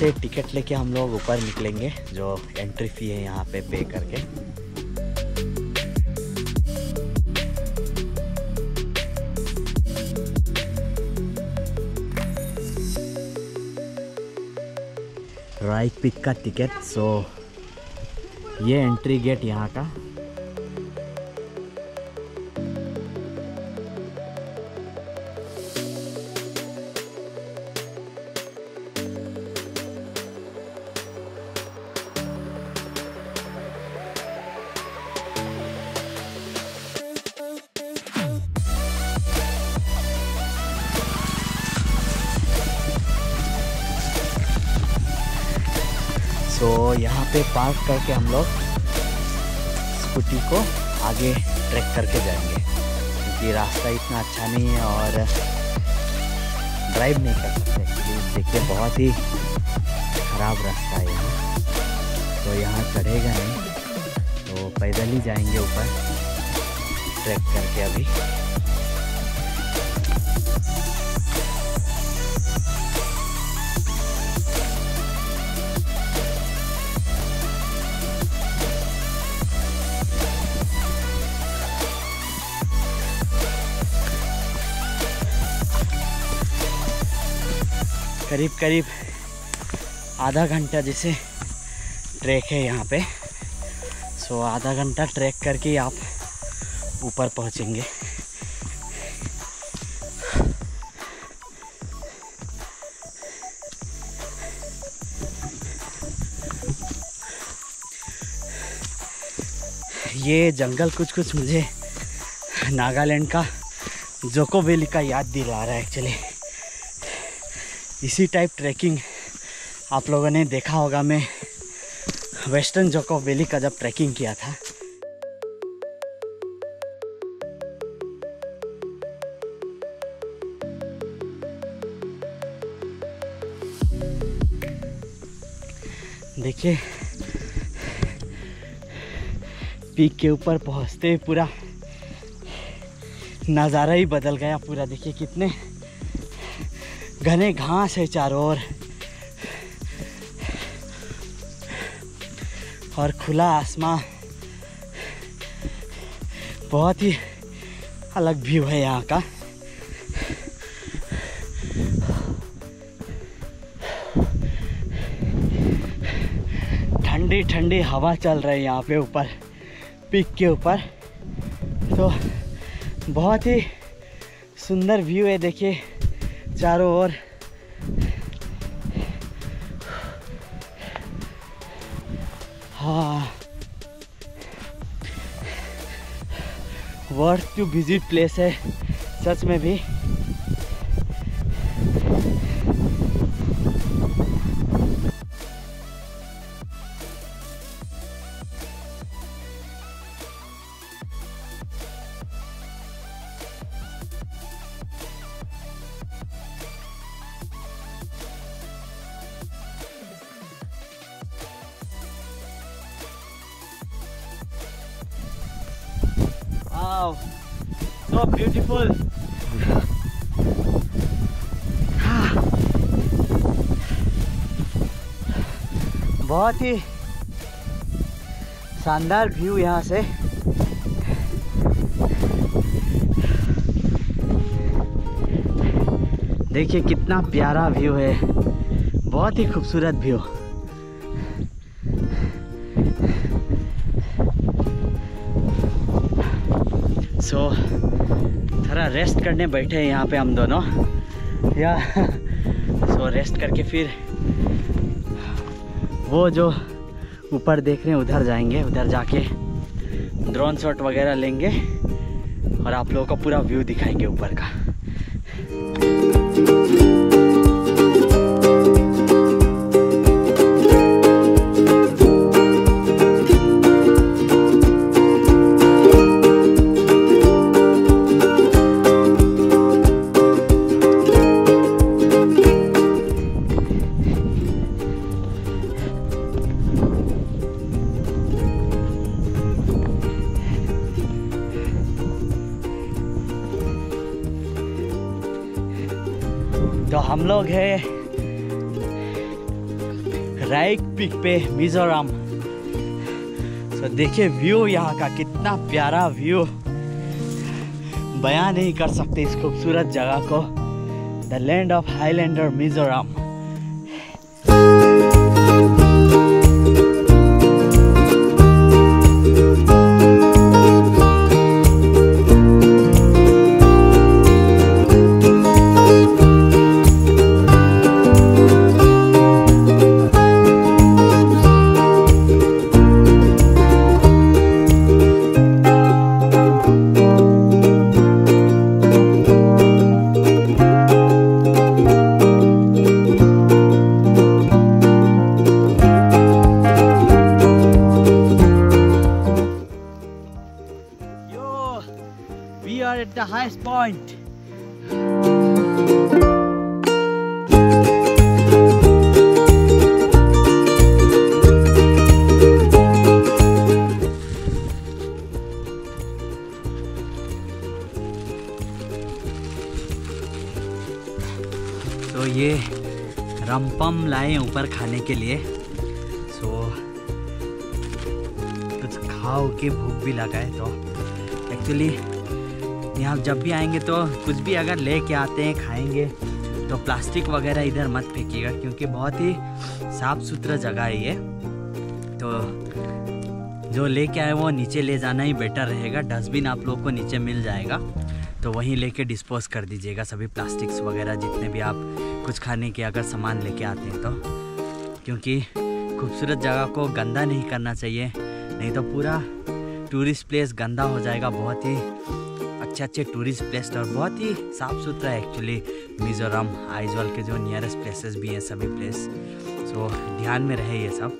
से टिकट लेके हम लोग ऊपर निकलेंगे, जो एंट्री फी है यहाँ पे पे करके। राइट पिक का टिकट, सो ये एंट्री गेट यहाँ का। तो यहाँ पे पार्क करके हम लोग स्कूटी को आगे ट्रैक करके जाएंगे, क्योंकि रास्ता इतना अच्छा नहीं है और ड्राइव नहीं कर सकते। देखिए बहुत ही ख़राब रास्ता है यहाँ, तो यहाँ चढ़ेगा नहीं, तो पैदल ही जाएंगे ऊपर ट्रैक करके। अभी करीब करीब आधा घंटा जैसे ट्रैक है यहाँ पे, सो आधा घंटा ट्रैक करके आप ऊपर पहुँचेंगे। ये जंगल कुछ कुछ मुझे नागालैंड का जोको वैली का याद दिला रहा है एक्चुअली। इसी टाइप ट्रैकिंग आप लोगों ने देखा होगा, मैं वेस्टर्न जोको वैली का जब ट्रैकिंग किया था। देखिए पीक के ऊपर पहुंचते पूरा नज़ारा ही बदल गया पूरा। देखिए कितने घने घास है चारों ओर और खुला आसमान, बहुत ही अलग व्यू है यहाँ का। ठंडी ठंडी हवा चल रही है यहाँ पे ऊपर पीक के ऊपर, तो बहुत ही सुंदर व्यू है। देखिए चारों ओर हाँ, वर्थ टू विजिट प्लेस है सच में भी। Wow, so beautiful. बहुत ही शानदार व्यू यहाँ से। देखिए कितना प्यारा व्यू है, बहुत ही खूबसूरत व्यू। सो थोड़ा रेस्ट करने बैठे हैं यहाँ पे हम दोनों, या सो रेस्ट करके फिर वो जो ऊपर देख रहे हैं उधर जाएंगे। उधर जाके ड्रोन शॉट वगैरह लेंगे और आप लोगों को पूरा व्यू दिखाएंगे ऊपर का। तो हम लोग है राइट पिक पे मिजोरम। तो देखिए व्यू यहाँ का, कितना प्यारा व्यू, बयां नहीं कर सकते इस खूबसूरत जगह को। The land of highlander Mizoram. The highest point. तो ये रमपम लाए ऊपर खाने के लिए। कुछ खाओ के भूख भी लगा है। तो एक्चुअली यहाँ जब भी आएंगे तो कुछ भी अगर लेके आते हैं खाएंगे तो प्लास्टिक वगैरह इधर मत फेंकिएगा, क्योंकि बहुत ही साफ़ सुथरा जगह है ये। तो जो लेके आए वो नीचे ले जाना ही बेटर रहेगा। डस्टबिन आप लोग को नीचे मिल जाएगा, तो वहीं लेके डिस्पोज कर दीजिएगा सभी प्लास्टिक्स वगैरह, जितने भी आप कुछ खाने के अगर सामान लेके आते हैं तो। क्योंकि खूबसूरत जगह को गंदा नहीं करना चाहिए, नहीं तो पूरा टूरिस्ट प्लेस गंदा हो जाएगा। बहुत ही अच्छे अच्छे टूरिस्ट प्लेस और बहुत ही साफ़ सुथरा है एक्चुअली मिजोरम। आइजवाल के जो नियरेस्ट प्लेसेस भी हैं सभी प्लेस, सो ध्यान में रहे ये सब।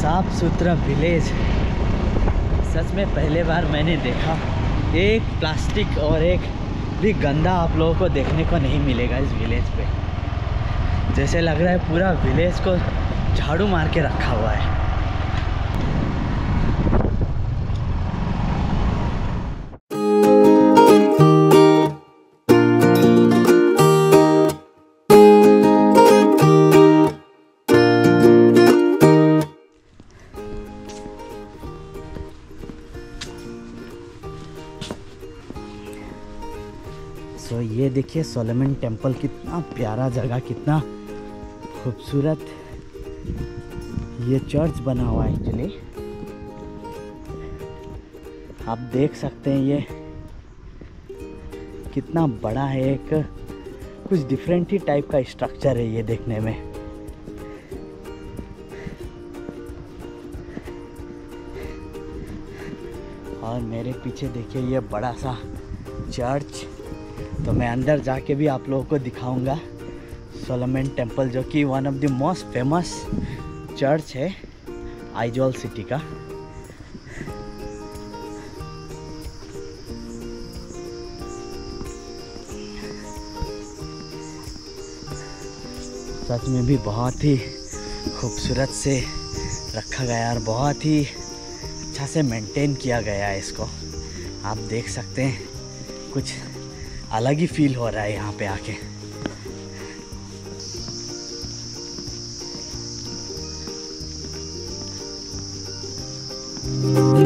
साफ सुथरा विलेज सच में पहले बार मैंने देखा। एक प्लास्टिक और एक भी गंदा आप लोगों को देखने को नहीं मिलेगा इस विलेज पे। जैसे लग रहा है पूरा विलेज को झाड़ू मार के रखा हुआ है। तो ये देखिए सोलोमन टेम्पल, कितना प्यारा जगह, कितना खूबसूरत ये चर्च बना हुआ है। एक्चुअली आप देख सकते हैं ये कितना बड़ा है। एक कुछ डिफरेंट ही टाइप का स्ट्रक्चर है ये देखने में। और मेरे पीछे देखिए ये बड़ा सा चर्च। तो मैं अंदर जाके भी आप लोगों को दिखाऊंगा सोलोमन टेम्पल, जो कि one of the most famous church है आइजॉल सिटी का। सच में भी बहुत ही खूबसूरत से रखा गया और बहुत ही अच्छा से मेंटेन किया गया है इसको। आप देख सकते हैं कुछ अलग ही फील हो रहा है यहाँ पे आके।